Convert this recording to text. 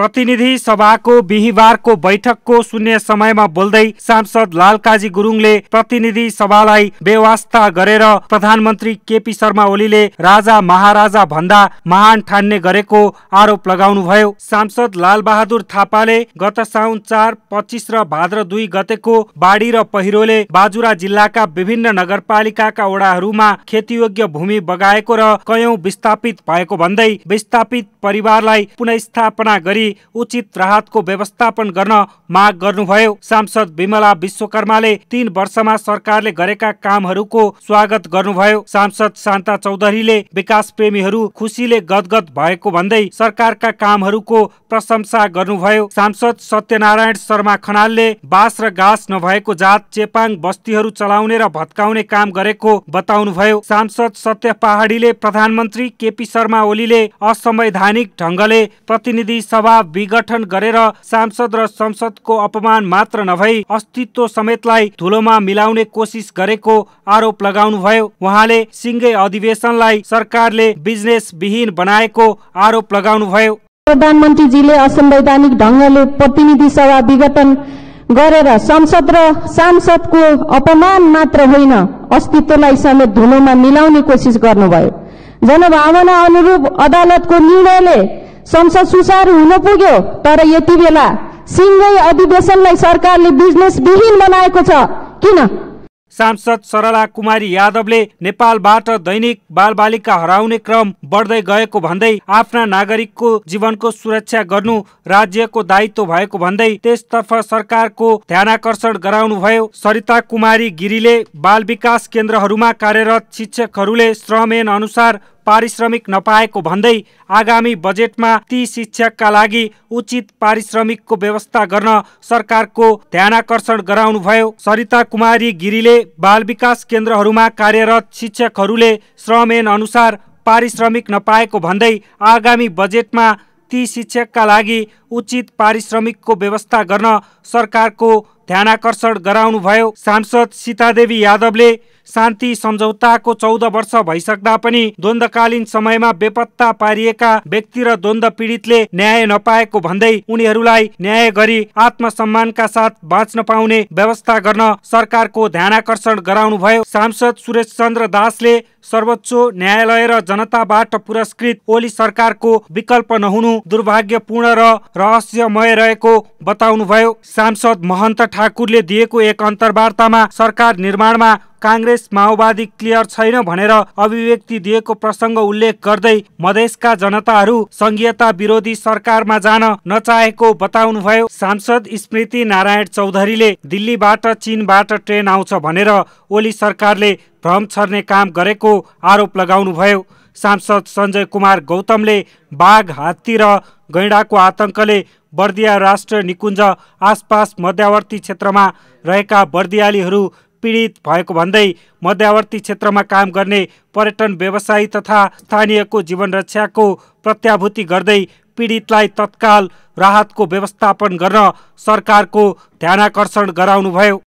प्रतिनिधि सभाको बिहीबार को बैठक को शून्य समय में बोल्दै सांसद लालकाजी गुरूंगले प्रतिनिधि सभालाई व्यवस्था गरेर प्रधानमन्त्री केपी शर्मा ओलीले राजा महाराजा भन्दा महान ठान्ने गरेको आरोप लगाउनुभयो। सांसद लालबहादुर थापाले गत साउन 4, 25 र भाद्र 2 गतेको बाढी र पहिरोले बाजुरा जिल्लाका विभिन्न नगरपालिकाका वडाहरूमा खेतीयोग्य भूमि बगाएको र कयौं विस्थापित भएको भन्दै विस्थापित परिवारलाई पुनर्स्थापना गरी उचित राहतको व्यवस्थापन गर्न माग गर्नुभयो। सांसद विमला विश्वकर्माले 3 वर्षमा सरकारले गरेका कामहरूको स्वागत गर्नुभयो। सांसद शांता चौधरीले विकास प्रेमीहरू खुशीले गदगद भएको भन्दै सरकारका कामहरूको प्रशंसा गर्नुभयो। सांसद सत्यनारायण शर्मा खनालले बास र घाँस नभएको जात चेपाङ बस्तीहरू चलाउने र भत्काउने काम गरेको बताउनुभयो। सांसद सत्य पहाड़ीले प्रधानमन्त्री केपी शर्मा ओलीले असंवैधानिक ढंगले प्रतिनिधि सभा विघटन गरेर सांसद र संसदको अपमान मात्र नभई अस्तित्व समेतलाई धुलोमा मिलाउने कोसिस गरेको आरोप लगाउनुभयो। उहाँले सिंगै अधिवेशनलाई सरकारले बिजनेस विहीन बनाएको आरोप लगाउनुभयो। प्रधानमन्त्रीजीले असंवैधानिक ढंगले प्रतिनिधि सभा विघटन गरेर संसद र सांसदको अपमान मात्र होइन अस्तित्वलाई समेत धुलोमा मिलाउने कोसिस गर्नुभयो। जनभावना अनुरूप अदालतको निर्णयले संसद सुसार हुन पुग्यो, तर यति बेला सिंगै अधिवेशनलाई सरकारले बिजनेस विहीन बनाएको छ किन? सांसद सरला कुमारी यादवले नेपालबाट दैनिक बालबालिका हराउने क्रम बढ्दै गएको भन्दै आफ्ना नागरिकको जीवनको सुरक्षा गर्नु राज्यको दायित्व भएको भन्दै त्यसतर्फ सरकारको ध्यानाकर्षण गराउनुभयो। सरिता कुमारी गिरीले बाल विकास केन्द्रहरूमा कार्यरत शिक्षकहरूले श्रम ऐन अनुसार पारिश्रमिक नपाएको भन्दै आगामी बजेटमा ती शिक्षकका लागि उचित पारिश्रमिकको व्यवस्था गर्न सरकारको ध्यानाकर्षण गराउनुभयो। सरिता कुमारी गिरीले बाल विकास केन्द्रहरूमा कार्यरत शिक्षकहरूले श्रम ऐन अनुसार पारिश्रमिक नपाएको भन्दै आगामी बजेटमा ती शिक्षकका लागि उचित पारिश्रमिकको व्यवस्था गर्न सरकारको ध्यानाकर्षण गराउनुभयो। सांसद सीतादेवी यादवले शान्ति सम्झौताको 14 वर्ष भइसक्दा पनि द्वन्द्वकालीन समयमा बेपत्ता पारिएका व्यक्ति र द्वन्द्व पीडितले न्याय नपाएको भन्दै उनीहरूलाई न्याय गरी आत्मसम्मानका साथ बाँच्न पाउने व्यवस्था गर्न सरकारको ध्यानाकर्षण गराउनुभयो। सांसद सुरेश चन्द्र दासले सर्वोच्च न्यायालय र जनताबाट पुरस्कृत ओली सरकारको विकल्प नहुनु दुर्भाग्यपूर्ण र रहस्यमय रहेको बताउनुभयो। सांसद महन्त ठाकुरले दिएको एक अन्तर्वार्तामा सरकार निर्माणमा कांग्रेस माओवादी क्लियर छैन भनेर अभिव्यक्ति दिएको प्रसंग उल्लेख गर्दै मधेसका जनताहरू संघीयता विरोधी सरकारमा जान नचाहेको बताउनुभयो। सांसद स्मृति नारायण चौधरीले दिल्लीबाट चीनबाट ट्रेन आउँछ भनेर ओली सरकारले भ्रम छर्ने काम गरेको आरोप लगाउनुभयो। सांसद संजय कुमार गौतमले बाघ हात्ती र गैंडाको आतंकले बर्दिया राष्ट्रिय निकुञ्ज आसपास मध्यवर्ती क्षेत्रमा रहेका बर्दियालीहरू पीडित भएको भन्दै मध्यवर्ती क्षेत्रमा काम गर्ने पर्यटन व्यवसायी तथा स्थानीयको जीवन रक्षाको प्रत्याभूति गर्दै पीडितलाई तत्काल राहतको व्यवस्थापन गर्न सरकारको ध्यानाकर्षण गराउनुभयो।